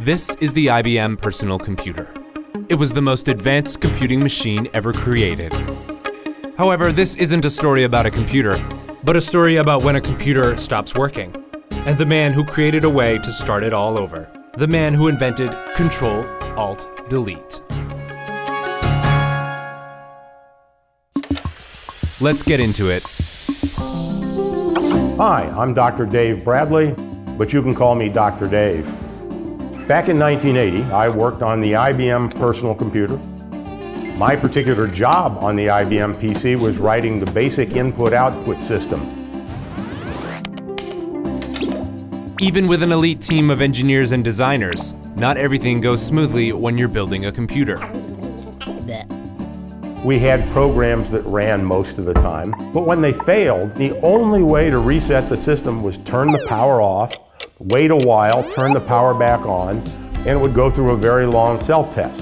This is the IBM personal computer. It was the most advanced computing machine ever created. However, this isn't a story about a computer, but a story about when a computer stops working, and the man who created a way to start it all over. The man who invented Control-Alt-Delete. Let's get into it. Hi, I'm Dr. Dave Bradley, but you can call me Dr. Dave. Back in 1980, I worked on the IBM personal computer. My particular job on the IBM PC was writing the basic input-output system. Even with an elite team of engineers and designers, not everything goes smoothly when you're building a computer. We had programs that ran most of the time, but when they failed, the only way to reset the system was turn the power off, wait a while, turn the power back on, and it would go through a very long self-test.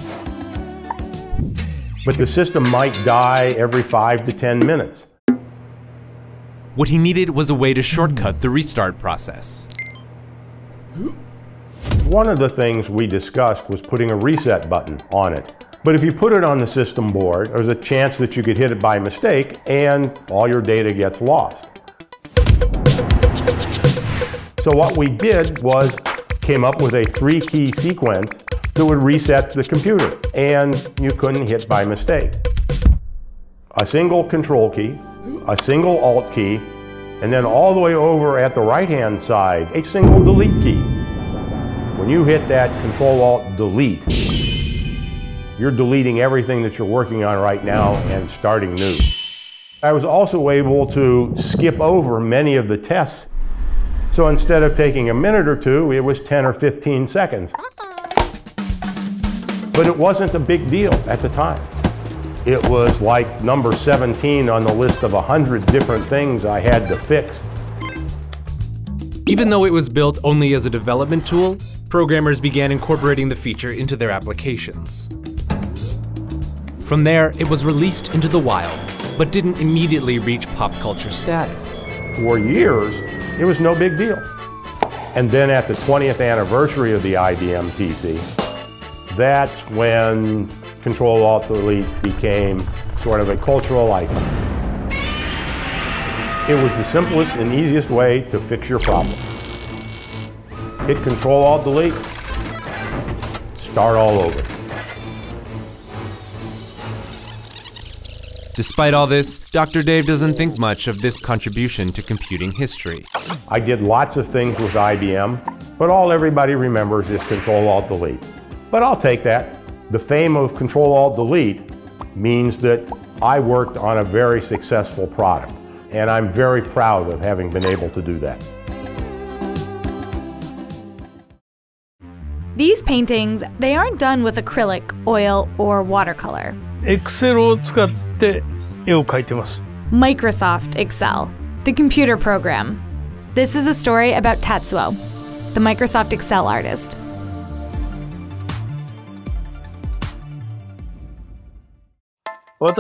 But the system might die every 5 to 10 minutes. What he needed was a way to shortcut the restart process. One of the things we discussed was putting a reset button on it. But if you put it on the system board, there's a chance that you could hit it by mistake and all your data gets lost. So what we did was came up with a 3-key sequence that would reset the computer and you couldn't hit by mistake. A single control key, a single alt key, and then all the way over at the right-hand side, a single delete key. When you hit that Control-Alt-Delete, you're deleting everything that you're working on right now and starting new. I was also able to skip over many of the tests. So instead of taking a minute or two, it was 10 or 15 seconds. But it wasn't a big deal at the time. It was like number 17 on the list of 100 different things I had to fix. Even though it was built only as a development tool, programmers began incorporating the feature into their applications. From there, it was released into the wild, but didn't immediately reach pop culture status. For years, it was no big deal. And then at the 20th anniversary of the IBM PC, that's when Control-Alt-Delete became sort of a cultural icon. It was the simplest and easiest way to fix your problem. Hit Control-Alt-Delete, start all over. Despite all this, Dr. Dave doesn't think much of this contribution to computing history. I did lots of things with IBM, but all everybody remembers is Control-Alt-Delete. But I'll take that. The fame of Control-Alt-Delete means that I worked on a very successful product, and I'm very proud of having been able to do that. These paintings, they aren't done with acrylic, oil, or watercolor. Microsoft Excel, the computer program. This is a story about Tatsuo, the Microsoft Excel artist. When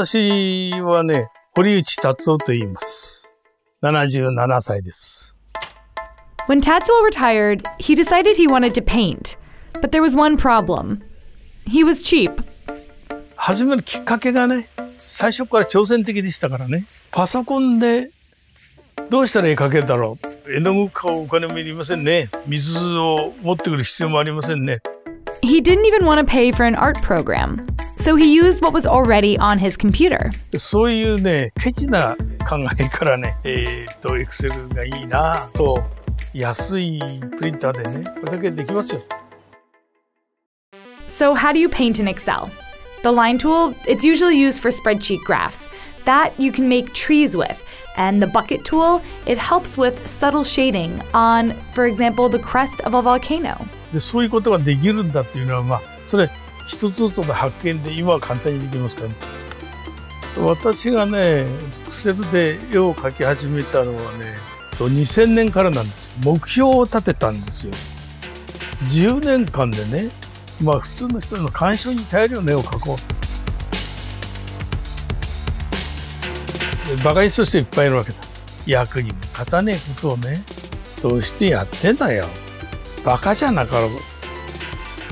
Tatsuo retired, he decided he wanted to paint, but there was one problem. He was cheap. He didn't even want to pay for an art program, so he used what was already on his computer. So how do you paint in Excel? The line tool, it's usually used for spreadsheet graphs. That you can make trees with. And the bucket tool, it helps with subtle shading on, for example, the crest of a volcano.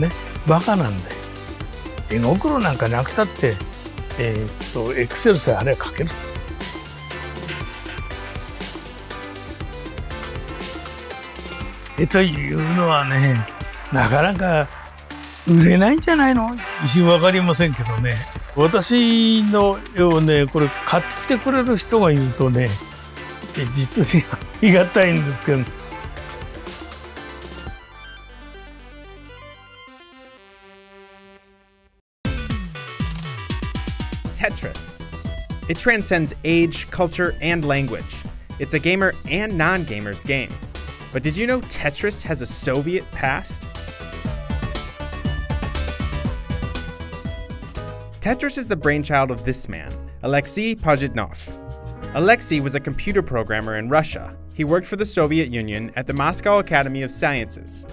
ね、バカなんで絵心なんかなくたってエクセルさえあれば書ける。絵というのはね、なかなか売れないんじゃないの？一瞬分かりませんけどね、私の絵をねこれ買ってくれる人がいるとね、実にありがたいんですけど。Tetris. It transcends age, culture, and language. It's a gamer and non-gamer's game. But did you know Tetris has a Soviet past? Tetris is the brainchild of this man, Alexey Pajitnov. Alexey was a computer programmer in Russia. He worked for the Soviet Union at the Moscow Academy of Sciences.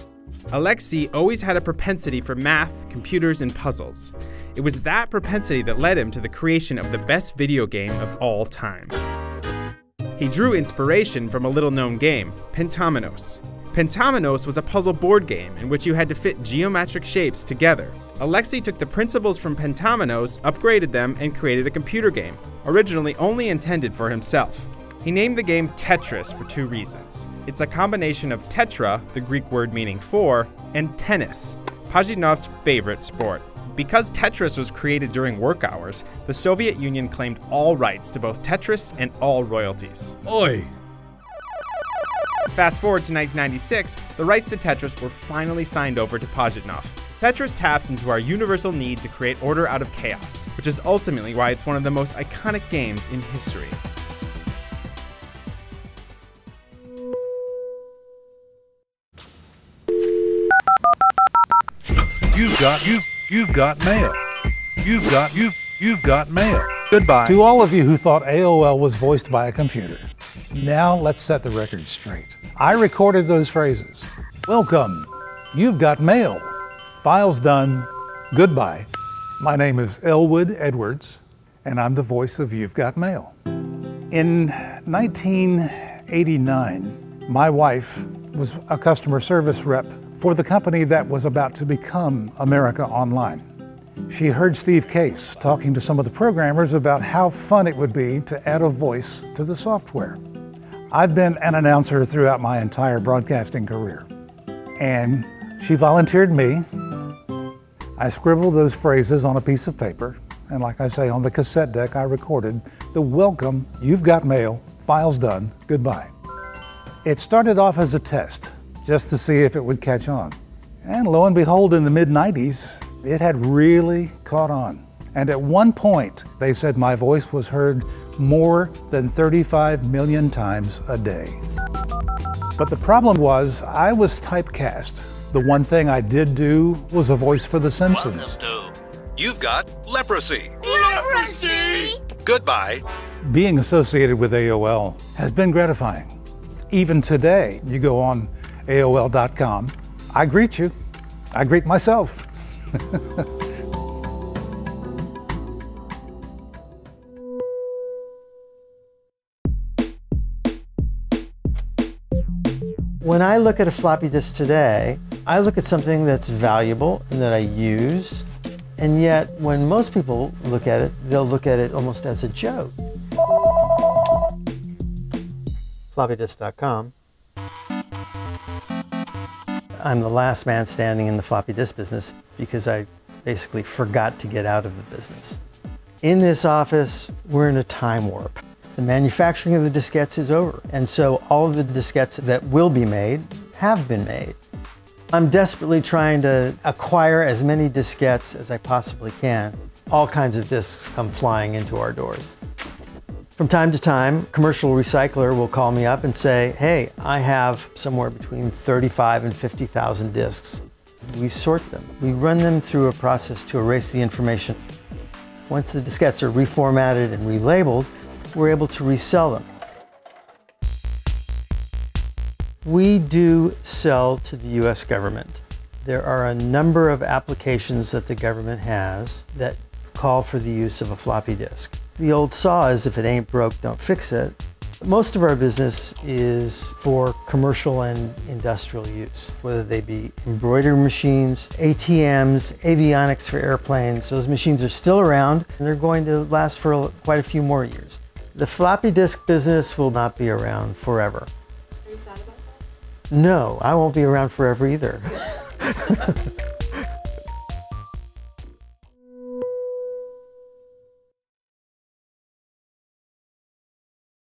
Alexey always had a propensity for math, computers, and puzzles. It was that propensity that led him to the creation of the best video game of all time. He drew inspiration from a little-known game, Pentominoes. Pentominoes was a puzzle board game in which you had to fit geometric shapes together. Alexey took the principles from Pentominoes, upgraded them, and created a computer game, originally only intended for himself. He named the game Tetris for two reasons. It's a combination of tetra, the Greek word meaning four, and tennis, Pajitnov's favorite sport. Because Tetris was created during work hours, the Soviet Union claimed all rights to both Tetris and all royalties. Oi! Fast forward to 1996, the rights to Tetris were finally signed over to Pajitnov. Tetris taps into our universal need to create order out of chaos, which is ultimately why it's one of the most iconic games in history. You've got mail. You've got mail. Goodbye. To all of you who thought AOL was voiced by a computer, now let's set the record straight. I recorded those phrases. Welcome. You've got mail. Files done. Goodbye. My name is Elwood Edwards, and I'm the voice of You've Got Mail. In 1989, my wife was a customer service rep for the company that was about to become America Online. She heard Steve Case talking to some of the programmers about how fun it would be to add a voice to the software. I've been an announcer throughout my entire broadcasting career, and she volunteered me. I scribbled those phrases on a piece of paper, and like I say, on the cassette deck, I recorded the welcome, you've got mail, files done, goodbye. It started off as a test, just to see if it would catch on. And lo and behold, in the mid-90s, it had really caught on. And at one point, they said my voice was heard more than 35 million times a day. But the problem was, I was typecast. The one thing I did do was a voice for The Simpsons. Welcome to You've Got Leprosy. Leprosy! Goodbye. Being associated with AOL has been gratifying. Even today, you go on AOL.com. I greet you. I greet myself. When I look at a floppy disk today, I look at something that's valuable and that I use. And yet, when most people look at it, they'll look at it almost as a joke. Floppydisk.com. I'm the last man standing in the floppy disk business because I basically forgot to get out of the business. In this office, we're in a time warp. The manufacturing of the diskettes is over, and so all of the diskettes that will be made have been made. I'm desperately trying to acquire as many diskettes as I possibly can. All kinds of disks come flying into our doors. From time to time, commercial recycler will call me up and say, hey, I have somewhere between 35,000 and 50,000 disks. We sort them. We run them through a process to erase the information. Once the diskettes are reformatted and relabeled, we're able to resell them. We do sell to the U.S. government. There are a number of applications that the government has that call for the use of a floppy disk. The old saw is, if it ain't broke, don't fix it. Most of our business is for commercial and industrial use, whether they be embroidery machines, ATMs, avionics for airplanes. Those machines are still around, and they're going to last for quite a few more years. The floppy disk business will not be around forever. Are you sad about that? No, I won't be around forever either.